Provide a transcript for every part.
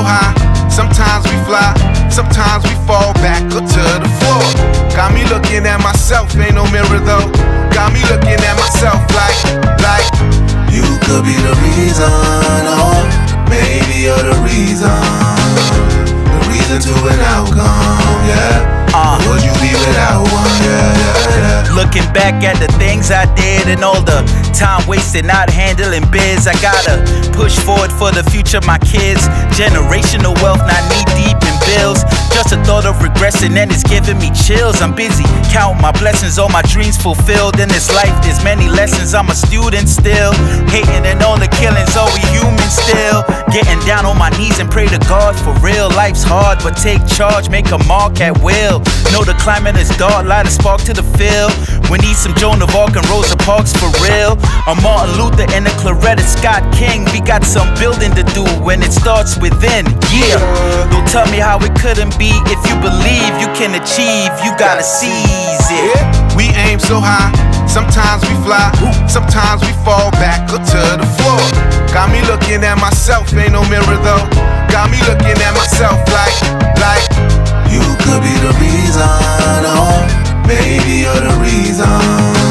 so high. Sometimes we fly, sometimes we fall back or to the floor. Got me looking at myself, ain't no mirror though. Got me looking at myself like you could be the reason, or maybe you're the reason to an outcome, yeah. Would you leave it out? Yeah. Looking back at the things I did and all the time wasted not handling biz. I gotta push forward for the future, my kids. Generational wealth, not knee deep in bills. Just the thought of regressing and it's giving me chills. I'm busy counting my blessings, all my dreams fulfilled. In this life there's many lessons, I'm a student still. Hating and all the killings, oh we human still. Getting down on my knees and pray to God for real. Life's hard but take charge, make a mark at will. Know the climate is dark, light a spark to the field. We need some Joan of Arc and Rosa Parks for real. A Martin Luther and a Claretta Scott King. We got some building to do and it starts within, yeah. Don't tell me how it couldn't be. If you believe you can achieve, you gotta seize it. We aim so high, sometimes we fly. Sometimes we fall back or to the floor. Got me looking at myself, ain't no mirror though. Got me looking at myself like you could be the reason, or maybe you're the reason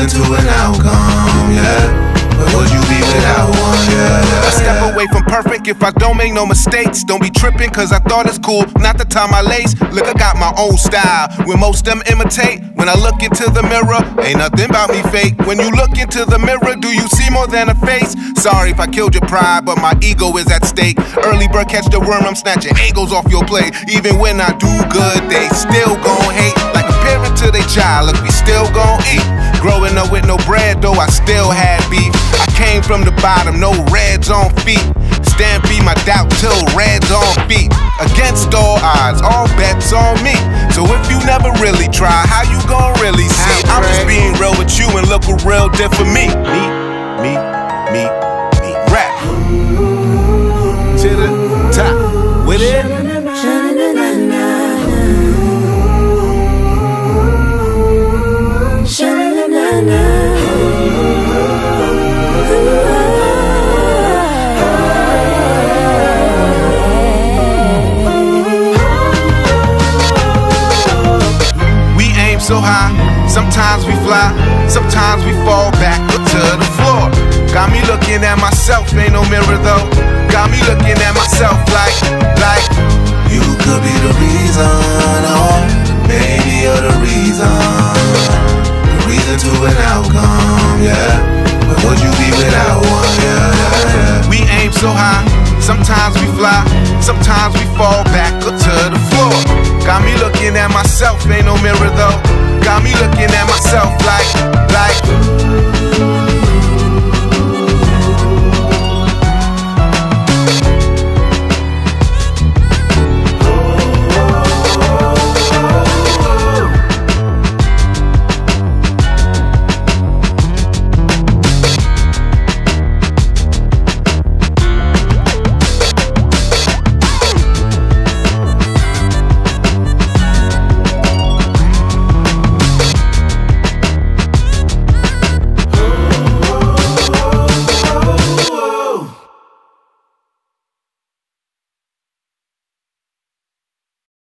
to an outcome, yeah. Would you leave without one? Yeah. I step away from perfect if I don't make no mistakes. Don't be tripping cause I thought it's cool, not the time I lace. Look, I got my own style, when most them imitate. When I look into the mirror, ain't nothing about me fake. When you look into the mirror, do you see more than a face? Sorry if I killed your pride, but my ego is at stake. Early bird catch the worm, I'm snatching egos off your plate. Even when I do good, they still gon' hate. Like a parent to their child, look, we still gon' eat. Growing up with no bread, though I still had beef. I came from the bottom, no reds on feet. Stampede my doubt till reds on feet. Against all odds, all bets on me. So if you never really try, how you gon' really see? I'm just being real with you and look what real did for me. Me, rap. To the top, with it. So high, sometimes we fly, sometimes we fall back or to the floor. Got me looking at myself, ain't no mirror though. Got me looking at myself like you could be the reason, or maybe you're the reason to an outcome, yeah. But would you be without one? Yeah. We aim so high, sometimes we fly, sometimes we fall back or to the floor. Got me looking at myself, ain't no mirror though. Got me looking at myself like